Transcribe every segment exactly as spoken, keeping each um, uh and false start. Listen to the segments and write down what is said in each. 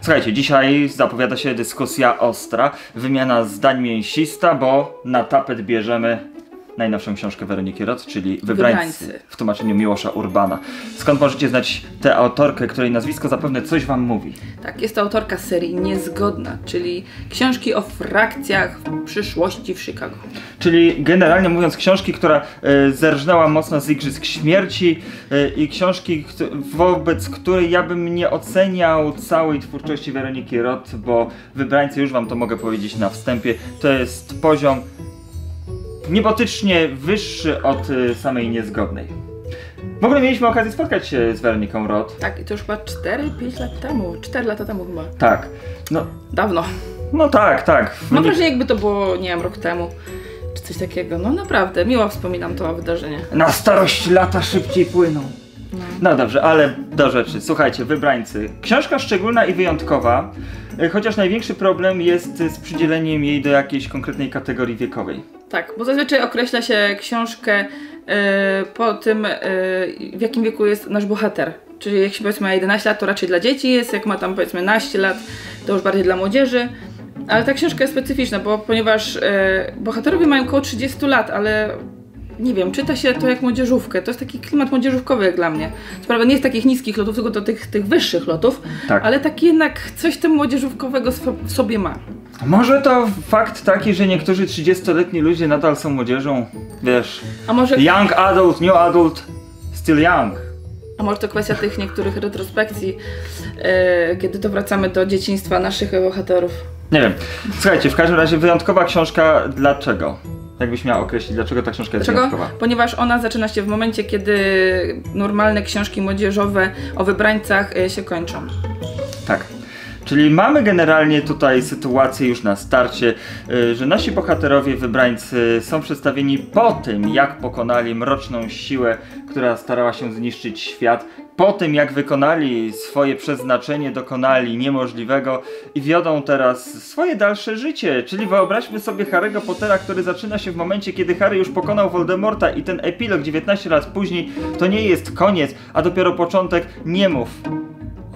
Słuchajcie, dzisiaj zapowiada się dyskusja ostra, wymiana zdań mięsista, bo na tapet bierzemy najnowszą książkę Weroniki Roth, czyli Wybrańcy, Wybrańcy w tłumaczeniu Miłosza Urbana. Skąd możecie znać tę autorkę, której nazwisko zapewne coś wam mówi? Tak, jest to autorka serii Niezgodna, czyli książki o frakcjach w przyszłości w Chicago. Czyli generalnie mówiąc książki, która y, zerżnęła mocno z Igrzysk Śmierci y, i książki, wobec której ja bym nie oceniał całej twórczości Weroniki Roth, bo Wybrańcy, już wam to mogę powiedzieć na wstępie, to jest poziom niebotycznie wyższy od samej Niezgodnej. W ogóle mieliśmy okazję spotkać się z Weroniką Roth. Tak, i to już chyba cztery pięć lat temu, cztery lata temu chyba. Tak. No. Dawno. No tak, tak. Mam wrażenie, jakby to było, nie wiem, rok temu, czy coś takiego. No naprawdę, miło wspominam to wydarzenie. Na starość lata szybciej płyną. No. No dobrze, ale do rzeczy. Słuchajcie, Wybrańcy. Książka szczególna i wyjątkowa, chociaż największy problem jest z przydzieleniem jej do jakiejś konkretnej kategorii wiekowej. Tak, bo zazwyczaj określa się książkę yy, po tym, yy, w jakim wieku jest nasz bohater. Czyli jak się powiedzmy ma jedenaście lat, to raczej dla dzieci jest, jak ma tam powiedzmy naście lat, to już bardziej dla młodzieży. Ale ta książka jest specyficzna, bo ponieważ yy, bohaterowie mają około trzydziestu lat, ale nie wiem, czyta się to jak młodzieżówkę. To jest taki klimat młodzieżówkowy jak dla mnie. Co prawda nie jest takich niskich lotów, tylko do tych, tych wyższych lotów, tak. Ale taki jednak coś tam młodzieżówkowego w sobie ma. Może to fakt taki, że niektórzy trzydziestoletni ludzie nadal są młodzieżą, wiesz, a może... young adult, new adult, still young. A może to kwestia tych niektórych retrospekcji, yy, kiedy to wracamy do dzieciństwa naszych bohaterów. Nie wiem. Słuchajcie, w każdym razie wyjątkowa książka. Dlaczego? Jakbyś miała określić, dlaczego ta książka jest dlaczego? wyjątkowa? Ponieważ ona zaczyna się w momencie, kiedy normalne książki młodzieżowe o Wybrańcach yy, się kończą. Tak. Czyli mamy generalnie tutaj sytuację już na starcie, że nasi bohaterowie, wybrańcy, są przedstawieni po tym, jak pokonali mroczną siłę, która starała się zniszczyć świat, po tym, jak wykonali swoje przeznaczenie, dokonali niemożliwego i wiodą teraz swoje dalsze życie. Czyli wyobraźmy sobie Harry'ego Pottera, który zaczyna się w momencie, kiedy Harry już pokonał Voldemorta, i ten epilog dziewiętnaście lat później to nie jest koniec, a dopiero początek. Nie mów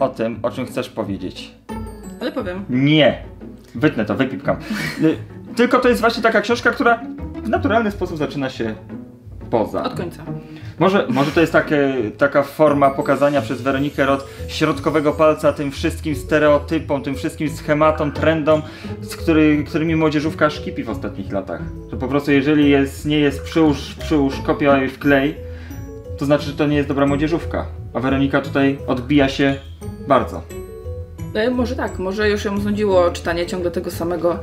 o tym, o czym chcesz powiedzieć. Ale powiem. Nie. Wytnę to, wypipkam. Tylko to jest właśnie taka książka, która w naturalny sposób zaczyna się poza. Od końca. Może, może to jest takie, taka forma pokazania przez Weronikę Roth środkowego palca tym wszystkim stereotypom, tym wszystkim schematom, trendom, z który, którymi młodzieżówka szkipi w ostatnich latach. Że po prostu jeżeli jest, nie jest przyłóż, przyłóż, kopia i wklej, to znaczy, że to nie jest dobra młodzieżówka. A Weronika tutaj odbija się bardzo. E, może tak, może już ją znudziło czytanie ciągle tego samego,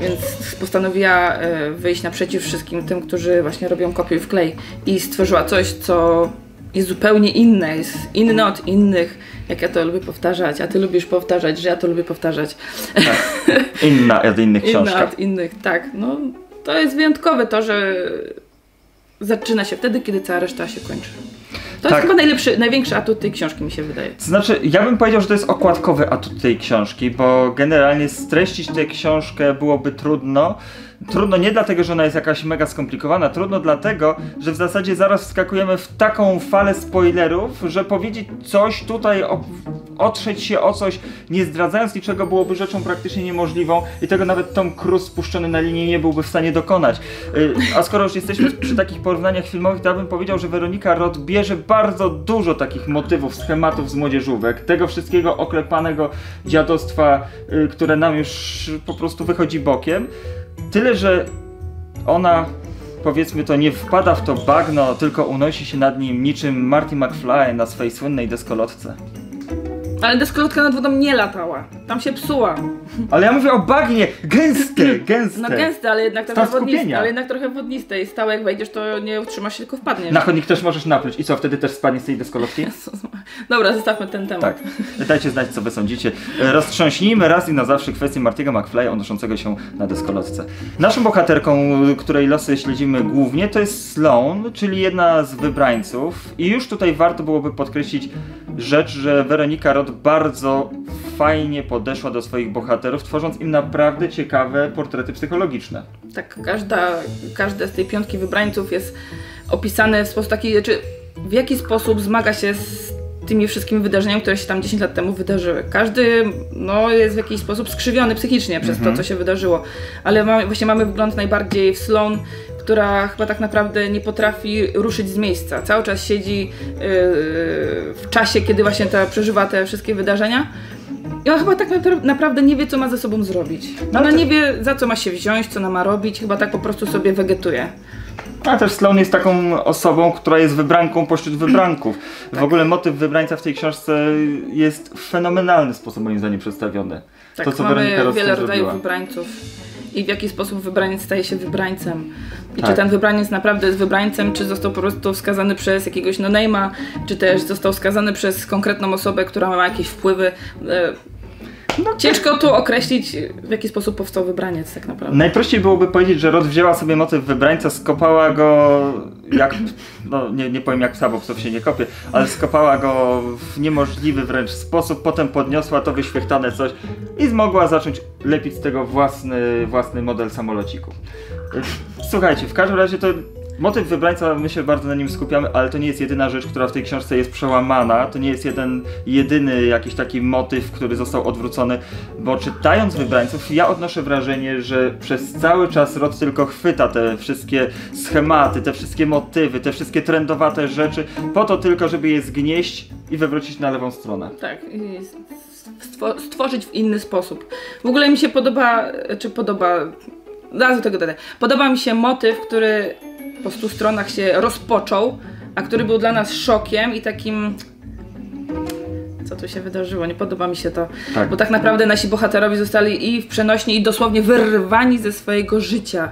więc postanowiła e, wyjść naprzeciw wszystkim tym, którzy właśnie robią kopiuj wklej, i stworzyła coś, co jest zupełnie inne, jest inne od innych, jak ja to lubię powtarzać, a ty lubisz powtarzać, że ja to lubię powtarzać. Tak. Inna od innych książka. Inna od innych, tak. No, to jest wyjątkowe to, że zaczyna się wtedy, kiedy cała reszta się kończy. To tak. Jest chyba najlepszy, największy atut tej książki, mi się wydaje. Znaczy, ja bym powiedział, że to jest okładkowy atut tej książki, bo generalnie streścić tę książkę byłoby trudno. Trudno nie dlatego, że ona jest jakaś mega skomplikowana, trudno dlatego, że w zasadzie zaraz wskakujemy w taką falę spoilerów, że powiedzieć coś tutaj, otrzeć się o coś, nie zdradzając niczego, byłoby rzeczą praktycznie niemożliwą i tego nawet Tom Cruise spuszczony na linię nie byłby w stanie dokonać. Yy, a skoro już jesteśmy przy takich porównaniach filmowych, to ja bym powiedział, że Weronika Roth bierze bardzo dużo takich motywów, schematów z młodzieżówek, tego wszystkiego oklepanego dziadostwa, yy, które nam już po prostu wychodzi bokiem. Tyle, że ona, powiedzmy to, nie wpada w to bagno, tylko unosi się nad nim niczym Marty McFly na swej słynnej deskolotce. Ale deskolotka nad wodą nie latała, tam się psuła. Ale ja mówię o bagnie, gęste, gęste. No gęste, ale jednak trochę wodniste, ale jednak trochę wodniste i stałe, jak wejdziesz, to nie utrzymasz się, tylko wpadniesz. Na chodnik też możesz napluć i co, wtedy też spadnie z tej deskolotki? Dobra, zostawmy ten temat. Tak, dajcie znać, co wy sądzicie. Roztrząśnijmy raz i na zawsze kwestię Marty'ego McFly'a unoszącego się na deskolotce. Naszą bohaterką, której losy śledzimy głównie, to jest Sloane, czyli jedna z wybrańców, i już tutaj warto byłoby podkreślić rzecz, że Weronika Roth bardzo fajnie podeszła do swoich bohaterów, tworząc im naprawdę ciekawe portrety psychologiczne. Tak, każda, każde z tej piątki wybrańców jest opisane w sposób taki, znaczy w jaki sposób zmaga się z tymi wszystkimi wydarzeniami, które się tam dziesięć lat temu wydarzyły. Każdy no, jest w jakiś sposób skrzywiony psychicznie przez mhm. to, co się wydarzyło. Ale mamy, właśnie mamy wygląd najbardziej w Sloane, która chyba tak naprawdę nie potrafi ruszyć z miejsca. Cały czas siedzi yy, w czasie, kiedy właśnie ta, przeżywa te wszystkie wydarzenia. I ona chyba tak naprawdę nie wie, co ma ze sobą zrobić. Ona no, nie wie, za co ma się wziąć, co ona ma robić. Chyba tak po prostu sobie wegetuje. A też Sloane jest taką osobą, która jest wybranką pośród wybranków. W tak. ogóle motyw wybrańca w tej książce jest w fenomenalny sposób, moim zdaniem, przedstawiony. Tak, to, co mamy Weronika Roth wiele rodzajów zrobiła. wybrańców. I w jaki sposób wybraniec staje się wybrańcem. I tak. czy ten wybraniec naprawdę jest wybrańcem, czy został po prostu wskazany przez jakiegoś no-name'a, czy też został wskazany przez konkretną osobę, która ma jakieś wpływy. No, ciężko tu określić, w jaki sposób powstał wybraniec tak naprawdę. Najprościej byłoby powiedzieć, że Roth wzięła sobie motyw wybrańca, skopała go jak... No nie, nie powiem jak psa, bo psów się nie kopie, ale skopała go w niemożliwy wręcz sposób, potem podniosła to wyświechtane coś i zmogła zacząć lepić z tego własny, własny model samolociku. Słuchajcie, w każdym razie to... Motyw wybrańca, my się bardzo na nim skupiamy, ale to nie jest jedyna rzecz, która w tej książce jest przełamana. To nie jest jeden, jedyny jakiś taki motyw, który został odwrócony, bo czytając wybrańców, ja odnoszę wrażenie, że przez cały czas Roth tylko chwyta te wszystkie schematy, te wszystkie motywy, te wszystkie trendowate rzeczy, po to tylko, żeby je zgnieść i wywrócić na lewą stronę. Tak. Stworzyć w inny sposób. W ogóle mi się podoba, czy podoba, zaraz do tego dadę, podoba mi się motyw, który po stu stronach się rozpoczął, a który był dla nas szokiem i takim... Co tu się wydarzyło? Nie podoba mi się to. Tak. Bo tak naprawdę nasi bohaterowie zostali i w przenośni, i dosłownie wyrwani ze swojego życia.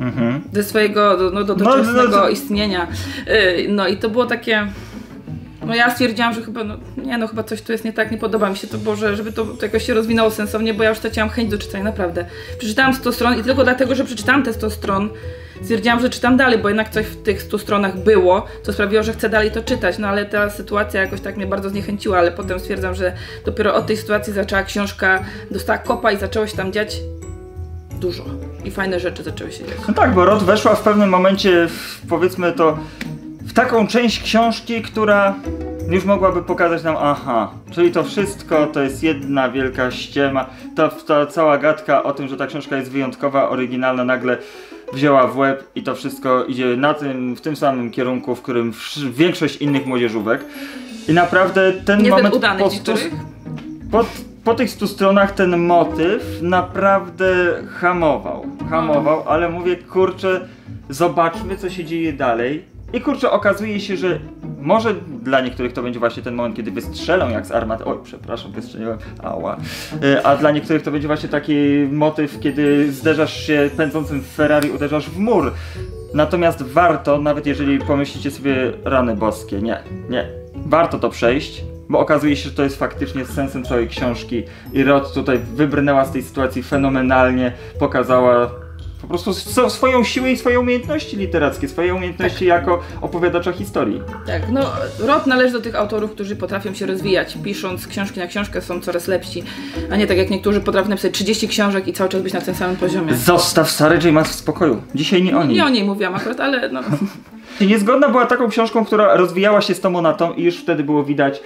Mhm. Ze swojego no, dotychczasowego no, no, no. istnienia. Yy, no i to było takie... No ja stwierdziłam, że chyba, no, nie no, chyba coś tu jest nie tak, nie podoba mi się to, Boże, żeby to, to jakoś się rozwinęło sensownie, bo ja już straciłam chęć do czytania, naprawdę. Przeczytałam sto stron i tylko dlatego, że przeczytałam te sto stron, stwierdziłam, że czytam dalej, bo jednak coś w tych stu stronach było, co sprawiło, że chcę dalej to czytać, no ale ta sytuacja jakoś tak mnie bardzo zniechęciła, ale potem stwierdzam, że dopiero od tej sytuacji zaczęła książka, dostała kopa i zaczęło się tam dziać dużo. I fajne rzeczy zaczęły się dziać. No tak, bo Roth weszła w pewnym momencie, w, powiedzmy to, w taką część książki, która już mogłaby pokazać nam, aha, czyli to wszystko to jest jedna wielka ściema. Ta, ta cała gadka o tym, że ta książka jest wyjątkowa, oryginalna, nagle wzięła w łeb i to wszystko idzie na tym, w tym samym kierunku, w którym większość innych młodzieżówek. I naprawdę ten Niezbyt moment... udany po, stu, po, po tych stu stronach ten motyw naprawdę hamował. Hamował, hmm. ale mówię, kurczę, zobaczmy, co się dzieje dalej. I kurczę, okazuje się, że może dla niektórych to będzie właśnie ten moment, kiedy wystrzelą jak z armaty. Oj, przepraszam, wystrzeliłem, ała. A dla niektórych to będzie właśnie taki motyw, kiedy zderzasz się pędzącym Ferrari, uderzasz w mur. Natomiast warto, nawet jeżeli pomyślicie sobie rany boskie, nie, nie, warto to przejść, bo okazuje się, że to jest faktycznie sensem całej książki. I Roth tutaj wybrnęła z tej sytuacji fenomenalnie, pokazała po prostu swoją siłę i swoje umiejętności literackie, swoje umiejętności tak. jako opowiadacza historii. Tak, no Roth należy do tych autorów, którzy potrafią się rozwijać, pisząc książki na książkę są coraz lepsi, a nie tak jak niektórzy potrafią napisać trzydzieści książek i cały czas być na tym samym poziomie. Zostaw Sarę J. Maas w spokoju, dzisiaj nie o niej. Nie o niej mówiłam akurat, ale no... Niezgodna była taką książką, która rozwijała się z tą na tą i już wtedy było widać,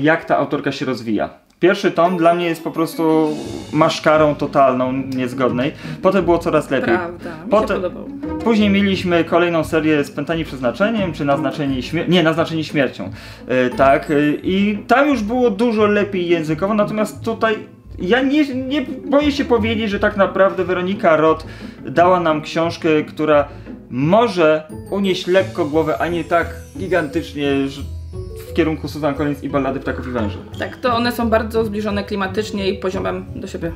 jak ta autorka się rozwija. Pierwszy tom dla mnie jest po prostu maszkarą totalną, niezgodnej. Potem było coraz lepiej. Prawda, mi się Potem... podobało. Później mieliśmy kolejną serię Spętani przeznaczeniem, czy Naznaczeni Śmiercią. Nie, Naznaczeni Śmiercią. Yy, tak, yy, i tam już było dużo lepiej językowo, natomiast tutaj ja nie, nie boję się powiedzieć, że tak naprawdę Weronika Roth dała nam książkę, która może unieść lekko głowę, a nie tak gigantycznie, że w kierunku Susan Collins i Ballady ptaków i węży. Tak, to one są bardzo zbliżone klimatycznie i poziomem do siebie.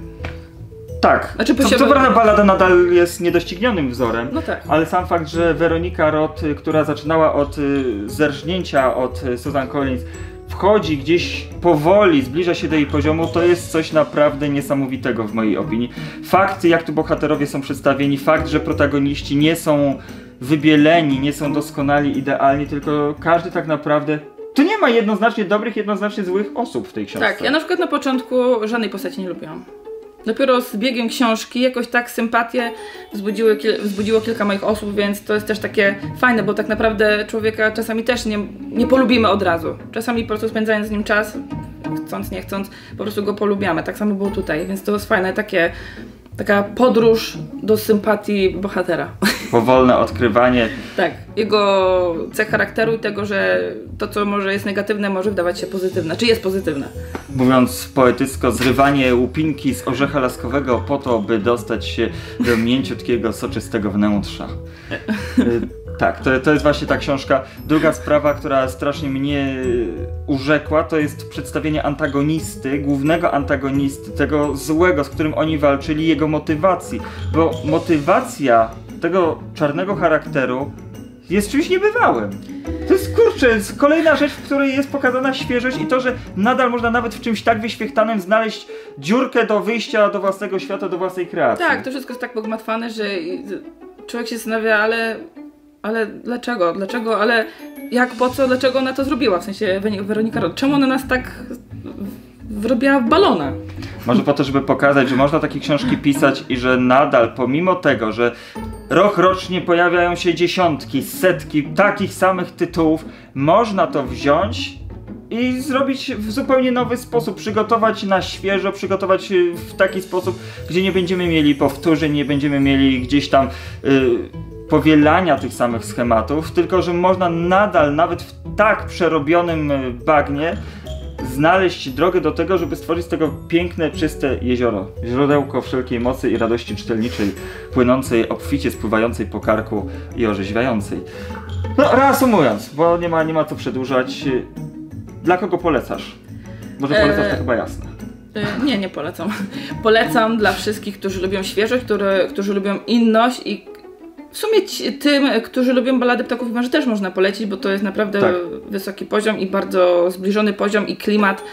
Tak, znaczy, poziomem... co prawda Ballada nadal jest niedoścignionym wzorem, no tak. ale sam fakt, że Weronika Roth, która zaczynała od zerżnięcia od Susan Collins, wchodzi gdzieś powoli, zbliża się do jej poziomu, to jest coś naprawdę niesamowitego w mojej opinii. Fakt, jak tu bohaterowie są przedstawieni, fakt, że protagoniści nie są wybieleni, nie są doskonali, idealni, tylko każdy tak naprawdę tu nie ma jednoznacznie dobrych, jednoznacznie złych osób w tej książce. Tak, ja na przykład na początku żadnej postaci nie lubiłam. Dopiero z biegiem książki jakoś tak sympatię wzbudziły, wzbudziło kilka moich osób, więc to jest też takie fajne, bo tak naprawdę człowieka czasami też nie, nie polubimy od razu. Czasami po prostu spędzając z nim czas, chcąc, nie chcąc, po prostu go polubiamy. Tak samo było tutaj, więc to jest fajne, takie, taka podróż do sympatii bohatera. Powolne odkrywanie. Tak, jego cech charakteru i tego, że to, co może jest negatywne, może wydawać się pozytywne. Czy jest pozytywne? Mówiąc poetycko, zrywanie łupinki z orzecha laskowego po to, by dostać się do mięciutkiego, soczystego wnętrza. Tak, to, to jest właśnie ta książka. Druga sprawa, która strasznie mnie urzekła, to jest przedstawienie antagonisty, głównego antagonisty, tego złego, z którym oni walczyli, jego motywacji. Bo motywacja tego czarnego charakteru jest czymś niebywałym. To jest, kurczę, jest kolejna rzecz, w której jest pokazana świeżość i to, że nadal można nawet w czymś tak wyświechtanym znaleźć dziurkę do wyjścia do własnego świata, do własnej kreacji. Tak, to wszystko jest tak pogmatwane, że człowiek się zastanawia, ale... ale dlaczego? Dlaczego? Ale jak? Po co? Dlaczego ona to zrobiła? W sensie Weronika Roth. Czemu ona nas tak wrobiła w balona? Może po to, żeby pokazać, że można takie książki pisać i że nadal, pomimo tego, że rok rocznie pojawiają się dziesiątki, setki takich samych tytułów, można to wziąć i zrobić w zupełnie nowy sposób, przygotować na świeżo, przygotować w taki sposób, gdzie nie będziemy mieli powtórzeń, nie będziemy mieli gdzieś tam... Yy, powielania tych samych schematów, tylko że można nadal, nawet w tak przerobionym bagnie, znaleźć drogę do tego, żeby stworzyć z tego piękne, czyste jezioro. Źródełko wszelkiej mocy i radości czytelniczej, płynącej obficie, spływającej po karku i orzeźwiającej. No, reasumując, bo nie ma, nie ma co przedłużać, dla kogo polecasz? Może polecasz, eee... to chyba jasne. Nie, nie polecam. Polecam dla wszystkich, którzy lubią świeżość, które, którzy lubią inność i w sumie tym, którzy lubią Ballady ptaków i węży, też można polecić, bo to jest naprawdę tak wysoki poziom i bardzo zbliżony poziom i klimat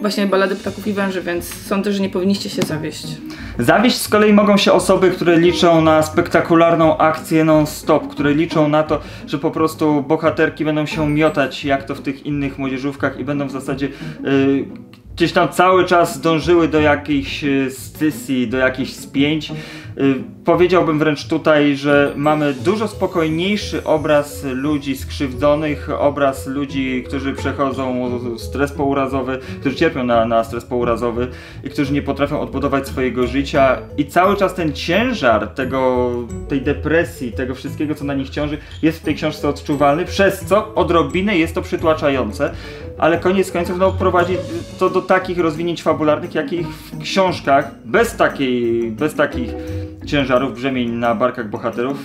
właśnie Ballady ptaków i węży, więc sądzę, że nie powinniście się zawieść. Zawieść z kolei mogą się osoby, które liczą na spektakularną akcję non-stop, które liczą na to, że po prostu bohaterki będą się miotać jak to w tych innych młodzieżówkach i będą w zasadzie... Yy, gdzieś tam cały czas dążyły do jakichś scysji, do jakichś spięć. Yy, powiedziałbym wręcz tutaj, że mamy dużo spokojniejszy obraz ludzi skrzywdzonych, obraz ludzi, którzy przechodzą stres pourazowy, którzy cierpią na, na stres pourazowy i którzy nie potrafią odbudować swojego życia. I cały czas ten ciężar tego, tej depresji, tego wszystkiego, co na nich ciąży, jest w tej książce odczuwalny, przez co odrobinę jest to przytłaczające, ale koniec końców no, prowadzi to do takich rozwinięć fabularnych, jakich w książkach, bez, takiej, bez takich ciężarów, brzemień na barkach bohaterów,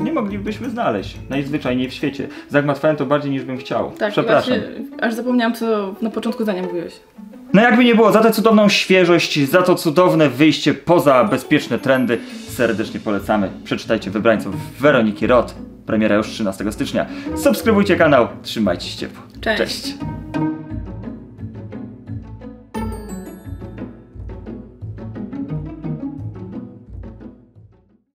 nie moglibyśmy znaleźć. Najzwyczajniej w świecie. Zagmatwałem to bardziej niż bym chciał. Tak, przepraszam. Właśnie, aż zapomniałam, co na początku zdania mówiłeś. No jakby nie było, za tę cudowną świeżość, za to cudowne wyjście poza bezpieczne trendy serdecznie polecamy. Przeczytajcie Wybrańców Weroniki Roth. Premiera już trzynastego stycznia. Subskrybujcie kanał, trzymajcie się ciepło. Cześć. Cześć.